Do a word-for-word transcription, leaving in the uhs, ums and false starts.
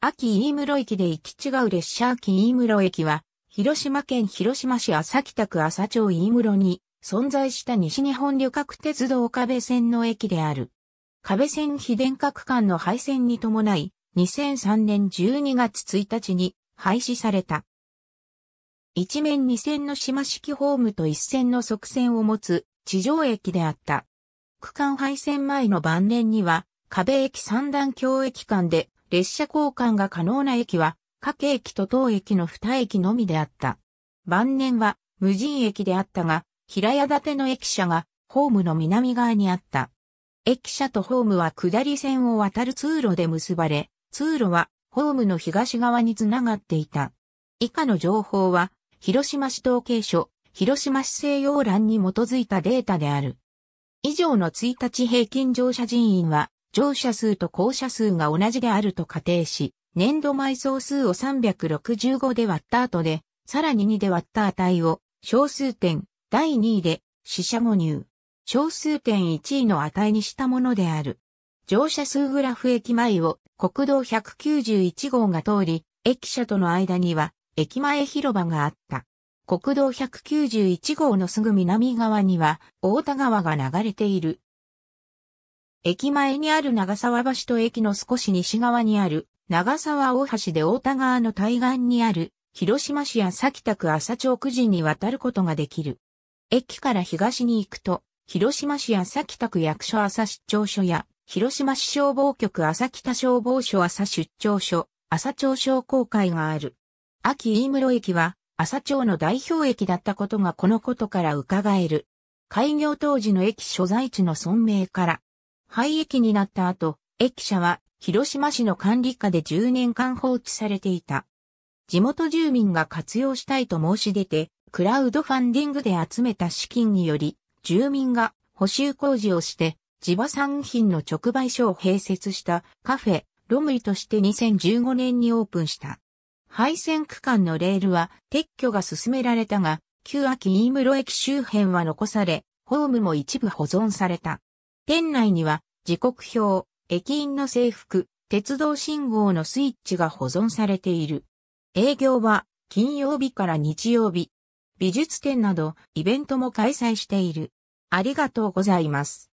安芸飯室駅で行き違う列車。安芸飯室駅は、広島県広島市安佐北区安佐町飯室に存在した西日本旅客鉄道可部線の駅である。可部線非電化区間の廃線に伴い、にせんさんねんじゅうにがつついたちに廃止された。一面二線の島式ホームと一線の側線を持つ地上駅であった。区間廃線前の晩年には、可部駅三段峡駅間で列車交換が可能な駅は、加計駅と当駅のに駅のみであった。晩年は無人駅であったが、平屋建ての駅舎がホームの南側にあった。駅舎とホームは下り線を渡る通路で結ばれ、通路はホームの東側につながっていた。以下の情報は、広島市統計所、広島市西洋欄に基づいたデータである。以上のいちにち平均乗車人員は、乗車数と降車数が同じであると仮定し、年度枚総数をさんびゃくろくじゅうごで割った後で、さらににで割った値を、小数点だいにいで、四捨五入。小数点いちいの値にしたものである。乗車数グラフ駅前を国道ひゃくきゅうじゅういちごうが通り、駅舎との間には駅前広場があった。国道ひゃくきゅうじゅういちごうのすぐ南側には太田川が流れている。駅前にある長沢橋と駅の少し西側にある長沢大橋で太田川の対岸にある広島市安佐北区安佐町くじに渡ることができる。駅から東に行くと、広島市安佐北区役所安佐出張所や、広島市消防局安佐北消防署安佐出張所、安佐町商工会がある。安芸飯室駅は、安佐町の代表駅だったことがこのことから伺える。開業当時の駅所在地の村名から。廃駅になった後、駅舎は広島市の管理下でじゅうねんかん放置されていた。地元住民が活用したいと申し出て、クラウドファンディングで集めた資金により、住民が補修工事をして、地場産品の直売所を併設したカフェ、ロムリとしてにせんじゅうごねんにオープンした。廃線区間のレールは撤去が進められたが、旧安芸飯室駅周辺は残され、ホームも一部保存された。店内には時刻表、駅員の制服、鉄道信号のスイッチが保存されている。営業は金曜日から日曜日、美術展などイベントも開催している。ありがとうございます。